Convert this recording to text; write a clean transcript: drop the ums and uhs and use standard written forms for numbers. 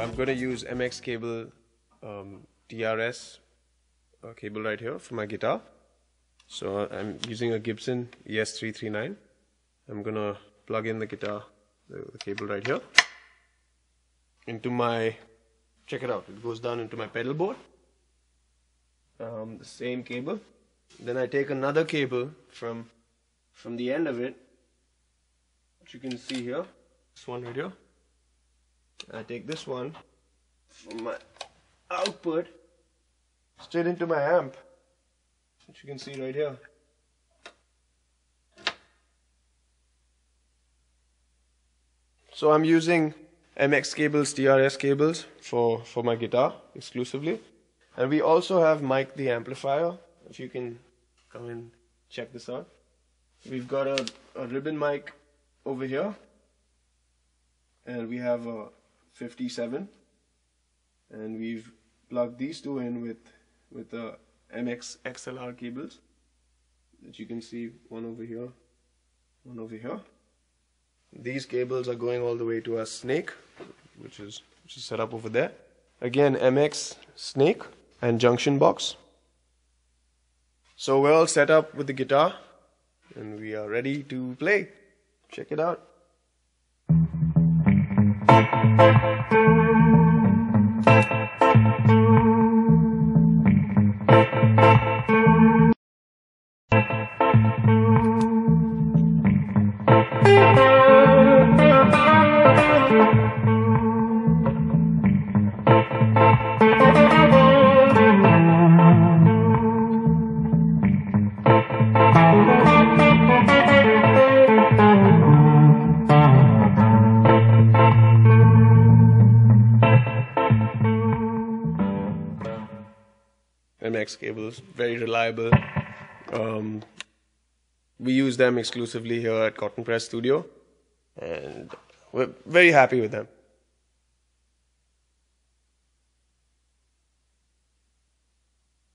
I'm going to use MX Cable DRS cable right here for my guitar. So I'm using a Gibson ES339. I'm going to plug in the guitar, the cable right here, into my, check it out, it goes down into my pedal board. The same cable. Then I take another cable from the end of it, which you can see here, this one right here. I take this one from my output straight into my amp, which you can see right here. So I'm using MX cables, DRS cables for my guitar exclusively. And we also have Mike the amplifier, if you can come and check this out. We've got a ribbon mic over here, and we have a 57, and we've plugged these two in with the MX XLR cables that you can see, one over here, one over here. These cables are going all the way to our snake, which is set up over there. Again, MX snake and junction box. So we're all set up with the guitar and we are ready to play. Check it out. MX cables, very reliable. We use them exclusively here at Cotton Press Studio and we're very happy with them.